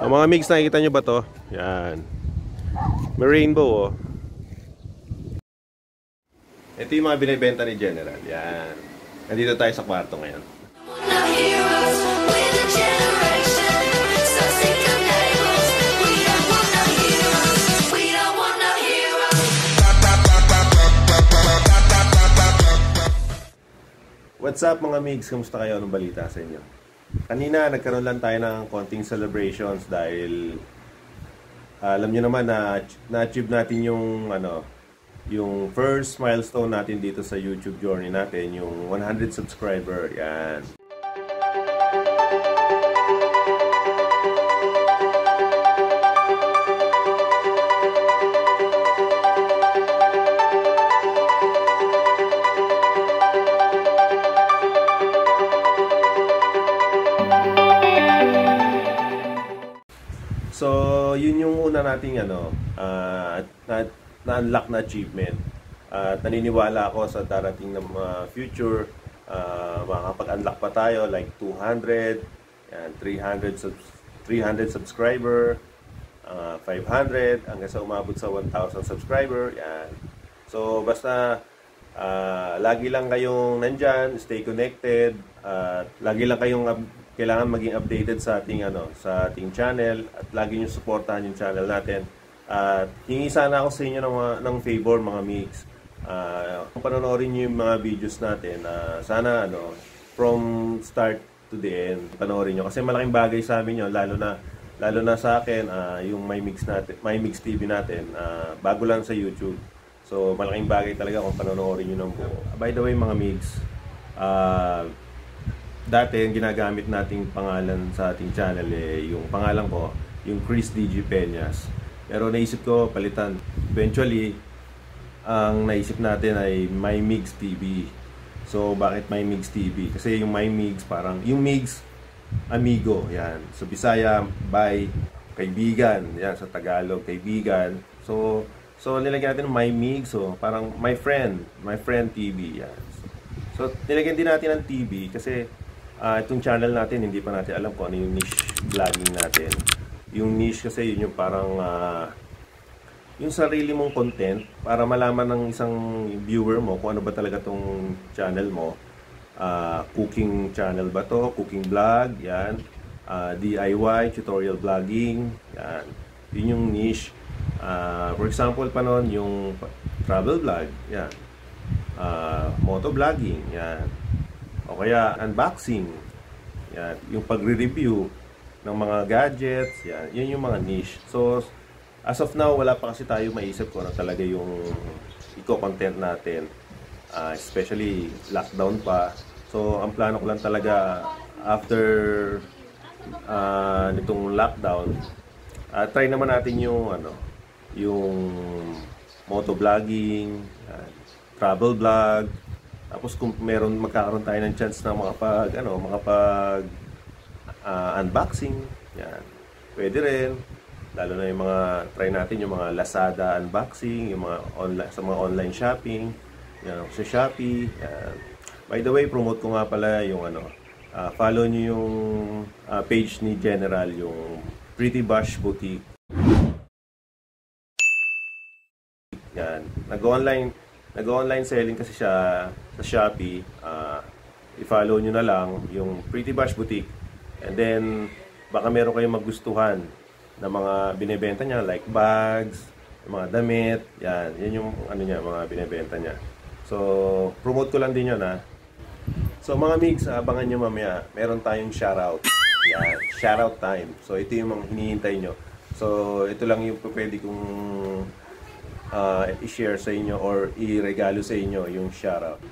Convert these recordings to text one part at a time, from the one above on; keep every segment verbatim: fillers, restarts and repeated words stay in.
Ang mga Migs, nakikita nyo ba to? Yan. May rainbow, oh. Ito yung mga binibenta ni General. Yan. Nandito tayo sa kwarto ngayon. What's up mga Migs? Kamusta kayo? Anong balita sa inyo? Kanina, nagkaroon lang tayo ng konting celebrations dahil uh, alam nyo naman na na-achieve natin yung ano, yung first milestone natin dito sa YouTube journey natin, yung one hundred subscriber. Yan. So, yun yung una nating ano, uh, na-unlock na, na achievement. At uh, naniniwala ako sa darating na uh, future, uh, makakapag-unlock pa tayo like two hundred, yan, three hundred, sub three hundred subscriber, uh, five hundred, hanggang sa umabot sa one thousand subscriber. Yan. So, basta uh, lagi lang kayong nandyan, stay connected, at uh, lagi lang kayong kailangan maging updated sa ating ano, sa ating channel at lagi niyo suportahan yung channel natin. At uh, hingi sana ako sa inyo ng ng favor mga Migs. Ah, uh, panoorin niyo yung mga videos natin na uh, sana ano, from start to the end panoorin niyo kasi malaking bagay sa amin 'yon lalo na lalo na sa akin uh, yung My Migs natin, My Migs T V natin, uh, bago lang sa YouTube. So malaking bagay talaga kung panoorin niyo ng buo. By the way mga Migs, ah uh, dati yung ginagamit nating pangalan sa ating channel eh, yung pangalan ko, yung Chris D J Peñas. Pero naisip ko palitan. Eventually, ang naisip natin ay My Migs T V. So, bakit My Migs T V? Kasi yung My Migs, parang yung Migs, amigo. Yan. So, Bisaya, by kaibigan. Yan, sa Tagalog, kaibigan. So, so nilagyan natin My Migs. So, parang My Friend. My Friend T V. Yan. So, nilagyan din natin ang T V kasi Uh, itong channel natin, hindi pa natin alam kung ano yung niche vlogging natin. Yung niche kasi yun yung parang uh, yung sarili mong content para malaman ng isang viewer mo kung ano ba talaga tong channel mo. Uh, cooking channel ba to? Cooking vlog, yan. Uh, D I Y, tutorial vlogging, yan. Yun yung niche. Uh, for example pa noon, yung travel vlog, yan. Uh, moto vlogging, yan. O kaya unboxing, yan, yung pagre-review ng mga gadgets, yan, yun yung mga niche. So, as of now, wala pa kasi tayo maisip ko na talaga yung eco-content natin, uh, especially lockdown pa. So, ang plano ko lang talaga after uh, nitong lockdown, uh, try naman natin yung ano, yung motovlogging, uh, travel vlog. Tapos kung meron, magkakaroon tayo ng chance na makapag, ano, makapag uh, unboxing. Yan. Pwede rin. Lalo na yung mga, try natin yung mga Lazada unboxing, yung mga online, sa mga online shopping. Yan, sa Shopee. Yan. By the way, promote ko nga pala yung ano, uh, follow nyo yung uh, page ni General, yung Pretty Bash Boutique. Yan. Nag-online. Nag-online selling kasi siya sa Shopee. Uh, i-follow nyo na lang yung Pretty Bash Boutique. And then, baka meron kayong magustuhan na mga binibenta niya like bags, mga damit. Yan, yan yung ano niya, mga binibenta niya. So, promote ko lang din yun ha. So, mga Migs, abangan nyo mamaya. Meron tayong shoutout. Yan, shoutout time. So, ito yung mga hinihintay nyo. So, ito lang yung pwede kong Uh, i-share sa inyo or i-regalo sa inyo yung shoutout.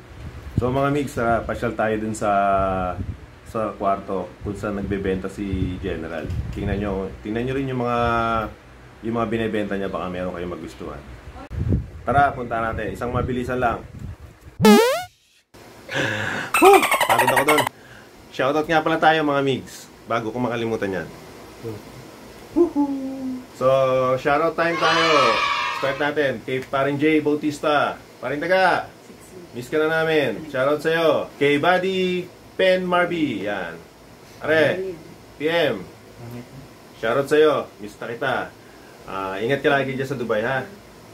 So mga Migs, uh, pasyal tayo dun sa sa kwarto kung saan nagbebenta si General. Tingnan nyo, tingnan nyo rin yung mga yung mga binebenta niya, baka meron kayong magustuhan. Tara, punta natin. Isang mabilisan lang. Huh, pagod ako dun. Shoutout nga pala tayo mga Migs, bago ko makalimutan yan. So, shoutout time tayo. Start natin kay Parin J Bautista. Parin taga, miss ka na namin. Shoutout sa'yo. Kay Buddy Pen Marby. Yan. Are, P M. Shoutout sa'yo, mista kita. Uh, ingat ka lagi dyan sa Dubai, ha?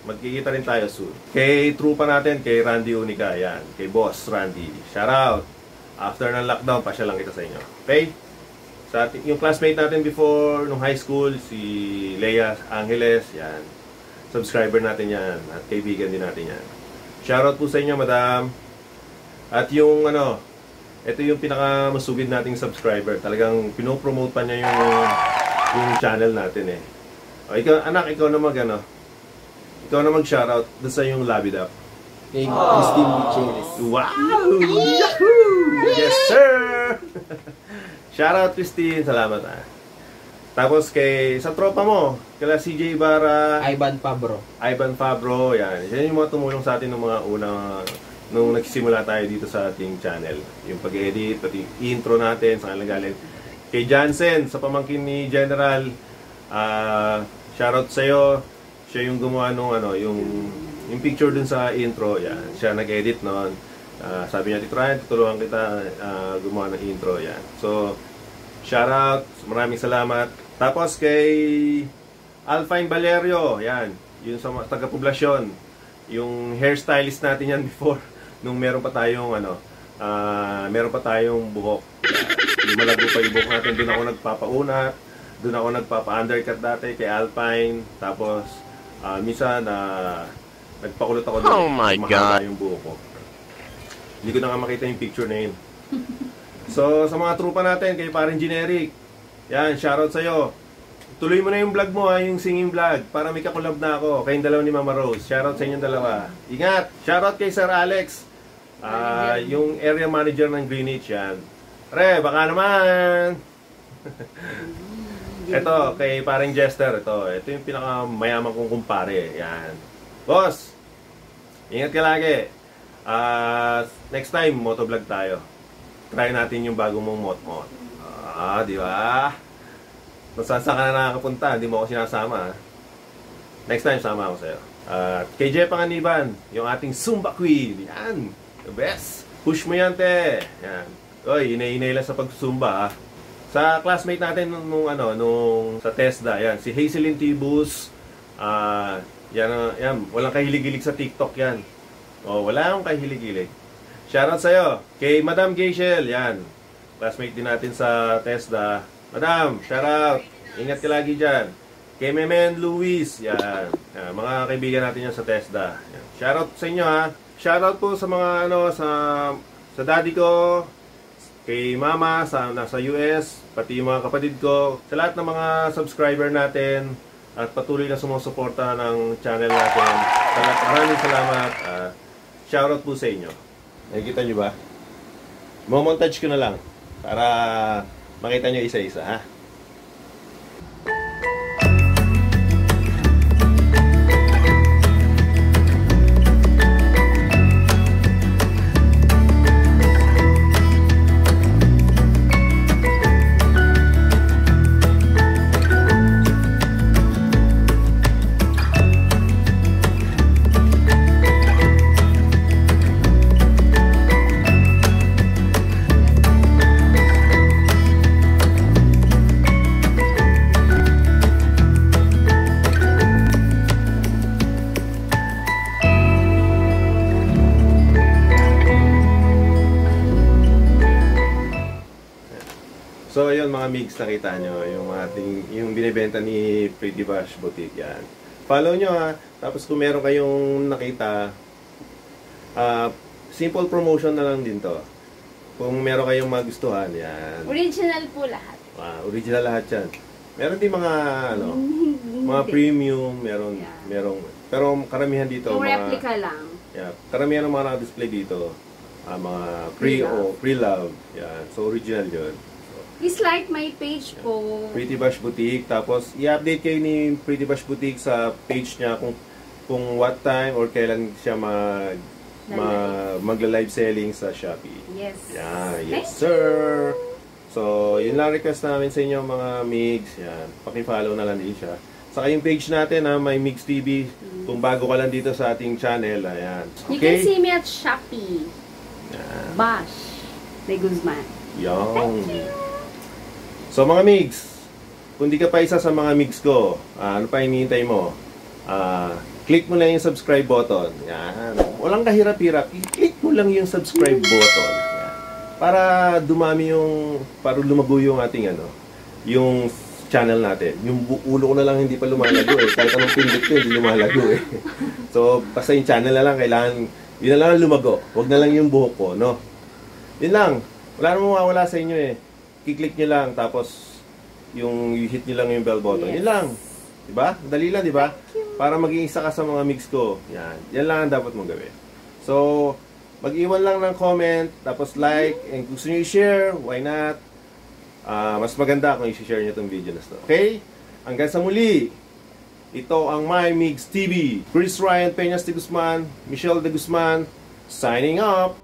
Magkikita rin tayo soon. Kay trupa natin, kay Randy Unica, yan. Kay Boss Randy, shoutout. After ng lockdown, pasya lang kita sa inyo. Okay? Sa ating, yung classmate natin before, nung high school, si Lea Angeles, yan. Subscriber natin yan. At kaibigan din natin yan. Shoutout po sa inyo, madam. At yung ano, ito yung pinakamasugid nating subscriber. Talagang pinopromote pa niya yung yung channel natin eh. O, ikaw, anak, ikaw na mag ano, ikaw na mag shoutout sa yung Labid Up. Thank you, Steam Wow! Yahoo! Yes, sir! Shoutout, Christine. Salamat ah. Tapos kay, sa tropa mo, kala C J Bara, Ivan Fabro. Ivan Fabro, yan. Yan yung mga tumulong sa atin ng mga unang nung nagsimula tayo dito sa ating channel, yung pag-edit, pati intro natin sa kalagalan. Kay Jansen, sa pamangkin ni General, uh, shoutout sa'yo. Siya yung gumawa nung ano, yung, yung picture dun sa intro, yan. Siya nag-edit noon. Uh, sabi niya, Tito Ryan, tutulungan kita uh, gumawa ng intro, yan. So, shoutout, maraming salamat. Tapos kay Alpine Valerio, yan. Yung sa taga-poblasyon, yung hairstylist natin yan before. Nung meron pa tayong ano, uh, meron pa tayong buhok. Lumalago pa yung buhok natin. Doon ako nagpapaunat. Doon ako nagpapa-undercut dati kay Alpine. Tapos, uh, misa na uh, nagpakulot ako doon. Oh my God. Yung buhok ko. Hindi ko na nga makita yung picture na yun. So, sa mga trupa natin, kay Parin Generic. Yan, shoutout sa'yo. Tuloy mo na yung vlog mo ha, yung singing vlog. Para may kakulab na ako. Kayong dalawa ni Mama Rose. Shoutout sa inyong dalawa. Ingat! Shoutout kay Sir Alex. Uh, yung area manager ng Greenwich yan. Re, baka naman! Ito, kay Pareng Jester. Ito, ito yung pinakamayaman kong kumpare. Yan. Boss! Ingat ka lagi. Uh, next time, motovlog tayo. Try natin yung bago mong mot-mot. Ah, di ba? Nasaan ka na nakakapunta? Hindi mo ako sinasama. Next time, sama ako sa'yo. At uh, K J Panganiban, yung ating Zumba Queen. Yan. The best. Push mo yan, te. Yan. Oy, inay-inay lang sa pag-Zumba. Sa classmate natin nung, nung ano, nung sa TESDA, yan. Si Hazelyn Tibus. Uh, yan, yan. Walang kahilig-hilig sa TikTok yan. O, wala akong kahilig-hilig. Shoutout sa'yo. Kay Madam Gicel. Yan. Classmate din natin sa TESDA. Madam, shoutout. Ingat ka lagi dyan. Kay Memen Luis, yan. Yan. Mga kaibigan natin yan sa TESDA. Yan. Shoutout sa inyo ha. Shoutout po sa mga ano, sa, sa daddy ko, kay mama, sa, nasa U S, pati mga kapatid ko, sa lahat ng mga subscriber natin, at patuloy na sumusuporta ng channel natin. Salamat, maraming salamat. Uh, shoutout po sa inyo. Nakikita nyo ba? Momontage ko na lang para makita nyo isa-isa ha. So, yun mga migs, nakita nyo yung ating, yung binibenta ni Pretty Bash Boutique yan. Follow nyo ha. Tapos kung meron kayong nakita, uh, simple promotion na lang din to. Kung meron kayong magustuhan yan. Original po lahat. Uh, original lahat yan. Meron din mga, ano, mga premium, meron, yeah. Merong, pero karamihan dito. Yung mga, replica lang. Yeah, karamihan ng mga naka-display dito. Uh, mga pre-o, pre-love. Yan. So, original yun. Please like my page po. Pretty Bash Boutique. Tapos, i-update kayo ni Pretty Bash Boutique sa page niya kung kung what time or kailan siya mag, mag, magla-live selling sa Shopee. Yes. Yeah, yes, Thank sir. You. So, yun lang request namin sa inyo mga migs. Yan. Paki-follow na lang din siya. Saka yung page natin, ha, My Migs T V. Mm-hmm. Kung bago ka lang dito sa ating channel, ayan. Okay? You can see me at Shopee. Yan. Bash. De Guzman. Yan. Thank you. So mga migs, Kung di ka pa isa sa mga migs ko, uh, ano pa hinihintay mo? Uh, click mo na yung subscribe button. Yan. Walang kahirap-hirap. I-click mo lang yung subscribe button. Yan. Para dumami yung, para lumago yung ating ano, yung channel natin. Yung ulo ko na lang hindi pa lumalago eh. Kahit anong pindot ko, hindi lumalago eh. So, basta yung channel na lang, kailangan, yun na lang lumago. Huwag na lang yung buhok ko, no? Yun lang. Wala namang mawawala sa inyo eh. Kiklik nyo lang, tapos yung hit nyo lang yung bell button. Yes. Yun lang. Diba? Dali lang, diba? Para maging isa ka sa mga mix ko. Yan. Yan lang ang dapat mong gawin. So, mag-iwan lang ng comment, tapos like, and gusto nyo i-share, why not? Uh, mas maganda kung i-share nyo itong video na ito. Okay? Hanggang sa muli, ito ang My Migs T V. Chris Ryan Peñas de Guzman, Michelle De Guzman, signing up!